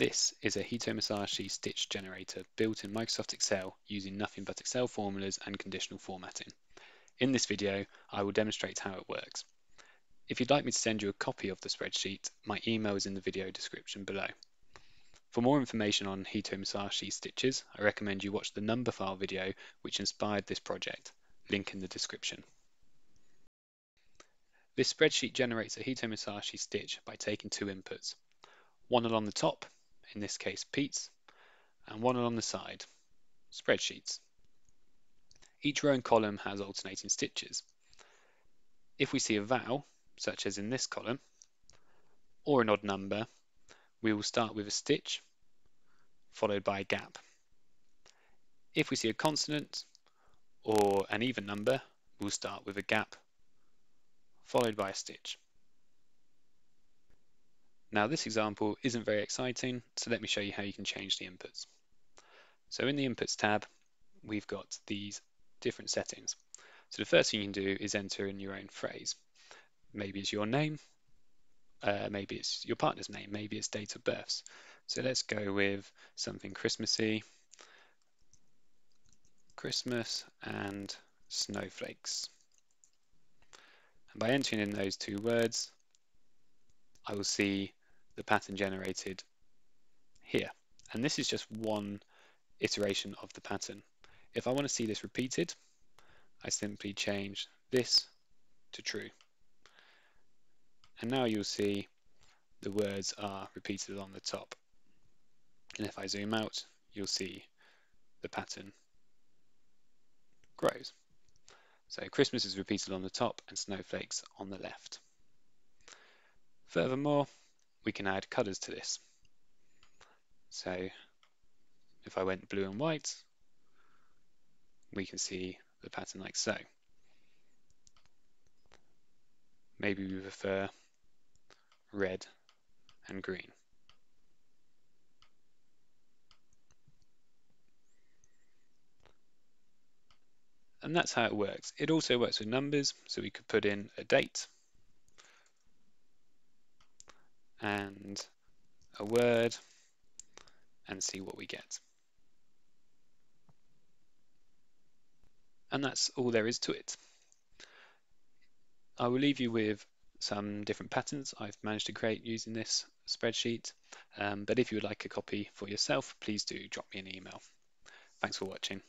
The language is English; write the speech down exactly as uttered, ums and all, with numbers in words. This is a Hitomezashi stitch generator built in Microsoft Excel using nothing but Excel formulas and conditional formatting. In this video, I will demonstrate how it works. If you'd like me to send you a copy of the spreadsheet, my email is in the video description below. For more information on Hitomezashi stitches, I recommend you watch the Numberphile video which inspired this project. Link in the description. This spreadsheet generates a Hitomezashi stitch by taking two inputs. One along the top, in this case Pete's, and one along the side, Spreadsheets. Each row and column has alternating stitches. If we see a vowel, such as in this column, or an odd number, we will start with a stitch, followed by a gap. If we see a consonant, or an even number, we'll start with a gap, followed by a stitch. Now this example isn't very exciting, so let me show you how you can change the inputs. So in the Inputs tab, we've got these different settings. So the first thing you can do is enter in your own phrase. Maybe it's your name, uh, maybe it's your partner's name, maybe it's date of birth. So let's go with something Christmassy, Christmas and snowflakes. And by entering in those two words, I will see the pattern generated here. And this is just one iteration of the pattern. If I want to see this repeated, I simply change this to true. And now you'll see the words are repeated along the top. And if I zoom out, you'll see the pattern grows. So Christmas is repeated on the top and snowflakes on the left. Furthermore, we can add colours to this. So if I went blue and white, we can see the pattern like so. Maybe we prefer red and green. And that's how it works. It also works with numbers, so we could put in a date and a word and see what we get. And that's all there is to it. I will leave you with some different patterns I've managed to create using this spreadsheet, um, but if you would like a copy for yourself, please do drop me an email. Thanks for watching.